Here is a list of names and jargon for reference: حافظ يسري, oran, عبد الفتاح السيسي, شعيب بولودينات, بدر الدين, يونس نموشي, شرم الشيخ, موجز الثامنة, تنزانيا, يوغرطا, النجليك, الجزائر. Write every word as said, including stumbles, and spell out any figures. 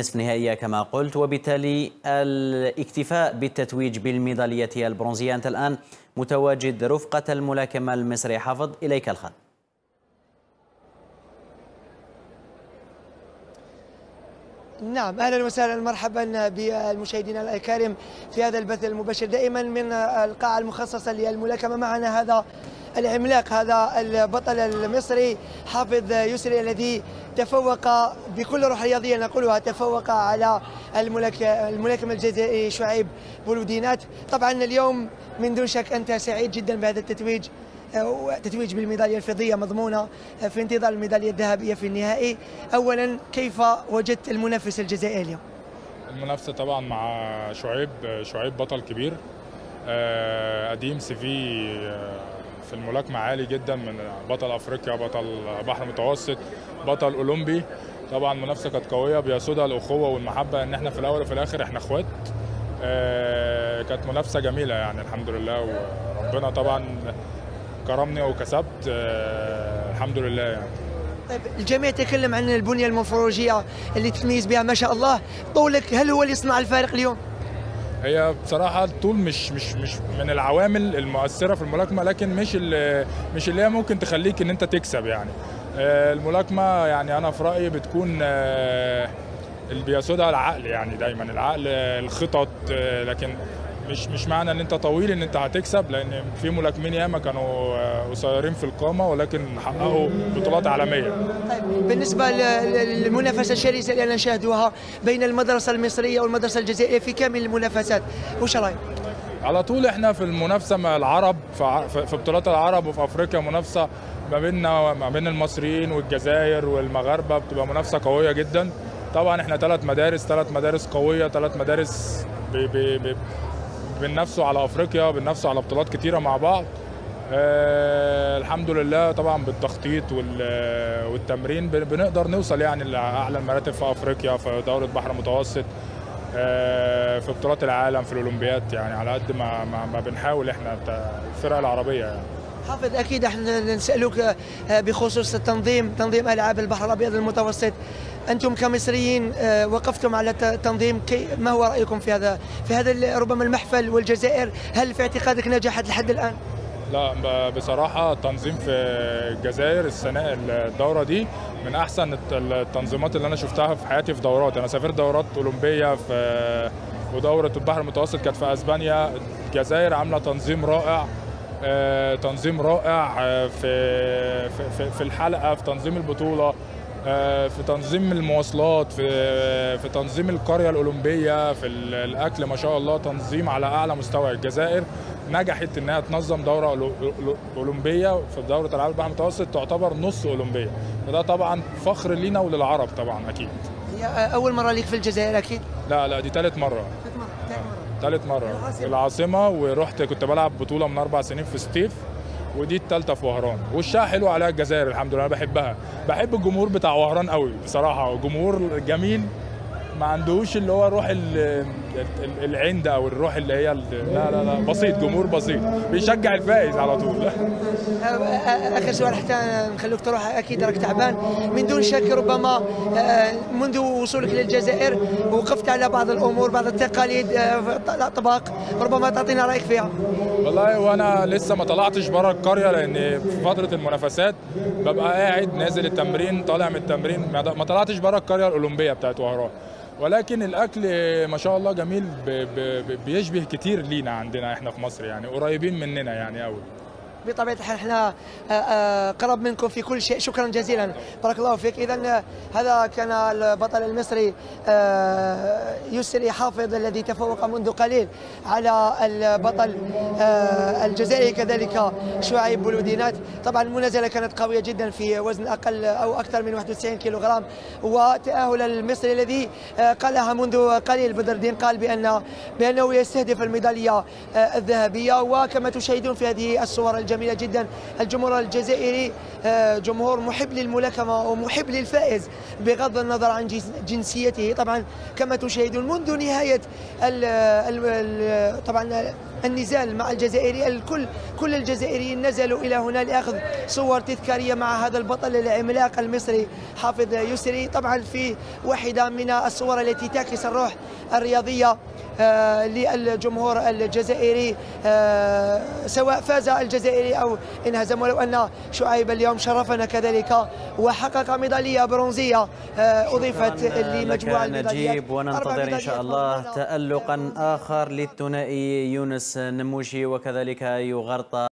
نصف نهائية كما قلت، وبالتالي الاكتفاء بالتتويج بالميدالية البرونزية. أنت الآن متواجد رفقة الملاكم المصري حافظ، إليك الخط. نعم، اهلا وسهلا، مرحبا بالمشاهدين الكرام في هذا البث المباشر دائما من القاعه المخصصه للملاكمه. معنا هذا العملاق، هذا البطل المصري حافظ يسري الذي تفوق بكل روح رياضيه نقولها، تفوق على الملاكم الجزائري شعيب بولودينات. طبعا اليوم من دون شك انت سعيد جدا بهذا التتويج، تتويج بالميدالية الفضية مضمونة في انتظار الميدالية الذهبية في النهائي. أولا، كيف وجدت المنافس الجزائري اليوم؟ المنافسة طبعا مع شعيب، شعيب بطل كبير قديم، سي في في الملاكمة عالي جدا، من بطل أفريقيا، بطل بحر متوسط، بطل أولمبي. طبعا منافسة كانت قوية بيسودها الأخوة والمحبة، إن احنا في الأول وفي الآخر احنا إخوات. كانت منافسة جميلة يعني، الحمد لله، وربنا طبعا كرمني وكسبت آه الحمد لله يعني. طيب، الجميع تكلم عن البنيه المورفولوجيه اللي تتميز بها ما شاء الله، طولك هل هو اللي يصنع الفارق اليوم؟ هي بصراحه الطول مش مش مش من العوامل المؤثره في الملاكمه، لكن مش اللي مش اللي هي ممكن تخليك ان انت تكسب يعني. آه الملاكمه يعني انا في رايي بتكون آه اللي بيسودها العقل يعني، دايما العقل، الخطط، آه لكن مش مش معنى ان انت طويل ان انت هتكسب، لان في ملاكمين ياما كانوا قصيرين في القامه ولكن حققوا بطولات عالميه. طيب، بالنسبه للمنافسه الشرسه اللي انا شاهدوها بين المدرسه المصريه والمدرسه الجزائريه في كامل المنافسات، وش رايك؟ على طول احنا في المنافسه مع العرب، في بطولات العرب وفي افريقيا منافسه ما بيننا ما بين المصريين والجزائر والمغاربه، بتبقى منافسه قويه جدا. طبعا احنا ثلاث مدارس، ثلاث مدارس قويه، ثلاث مدارس بي بي بي بننافسوا على افريقيا، بننافسوا على بطولات كتيره مع بعض. أه الحمد لله طبعا بالتخطيط والتمرين بنقدر نوصل يعني لاعلى المراتب في افريقيا، في دوره بحر متوسط، أه في بطولات العالم، في الاولمبيات يعني، على قد ما ما, ما بنحاول احنا الفرق العربيه يعني. حافظ، اكيد احنا نسالك بخصوص التنظيم، تنظيم العاب البحر الابيض المتوسط، انتم كمصريين وقفتم على التنظيم، ما هو رايكم في هذا في هذا ربما المحفل والجزائر، هل في اعتقادك نجحت لحد الان؟ لا بصراحه التنظيم في الجزائر السنه الدوره دي من احسن التنظيمات اللي انا شفتها في حياتي. في دورات انا سافرت دورات اولمبيه في ودوره البحر المتوسط كانت في اسبانيا، الجزائر عامله تنظيم رائع، تنظيم رائع في في في الحلقه، في تنظيم البطوله، في تنظيم المواصلات، في في تنظيم القريه الاولمبيه، في الاكل، ما شاء الله تنظيم على اعلى مستوى. الجزائر نجحت انها تنظم دوره اولمبيه في دوره العاب البحر المتوسط تعتبر نص اولمبيه، فده طبعا فخر لينا وللعرب طبعا اكيد. هي اول مره ليك في الجزائر اكيد؟ لا لا، دي ثالث مره. ثالث مره ثالث مره ثالث مره العاصمه، ورحت كنت بلعب بطوله من اربع سنين في سطيف، ودي الثالثه في وهران، وشها حلو عليها الجزائر الحمد لله. انا بحبها، بحب الجمهور بتاع وهران قوي بصراحه، جمهور جميل، ما عندوش اللي هو روح العند او الروح اللي هي لا لا لا، بسيط، جمهور بسيط بيشجع الفائز على طول. اخر سؤال حتى نخليك تروح، اكيد راك تعبان من دون شك، ربما منذ وصولك للجزائر وقفت على بعض الامور، بعض التقاليد، الاطباق، ربما تعطينا رايك فيها. والله وانا لسه ما طلعتش بره القريه، لان في فتره المنافسات ببقى قاعد نازل التمرين طالع من التمرين، ما طلعتش بره القريه الاولمبيه بتاعت وهران. ولكن الاكل ما شاء الله جميل، بيشبه كتير لينا عندنا احنا في مصر يعني، قريبين مننا يعني قوي. بطبيعه الحال احنا قرب منكم في كل شيء. شكرا جزيلا، بارك الله فيك. اذا هذا كان البطل المصري يسري حافظ الذي تفوق منذ قليل على البطل الجزائري كذلك شعيب بولودينات. طبعا المنازله كانت قويه جدا في وزن اقل او اكثر من واحد وتسعين كيلوغرام، وتاهل المصري الذي قالها منذ قليل بدر الدين، قال بان بانه يستهدف الميداليه الذهبيه. وكما تشاهدون في هذه الصور جميلة جدا، الجمهور الجزائري جمهور محب للملاكمة ومحب للفائز بغض النظر عن جنسيته. طبعا كما تشاهدون منذ نهاية ال ال ال طبعا النزال مع الجزائري الكل، كل الجزائريين نزلوا إلى هنا لأخذ صور تذكارية مع هذا البطل العملاق المصري حافظ يسري، طبعا في واحدة من الصور التي تعكس الروح الرياضية للجمهور الجزائري، سواء فاز الجزائري أو انهزم، ولو أن شعيب اليوم شرفنا كذلك وحقق ميدالية برونزية أضيفت لمجموعة الميداليات. وننتظر إن شاء الله تألقا آخر للثنائي يونس نموشي وكذلك يوغرطا.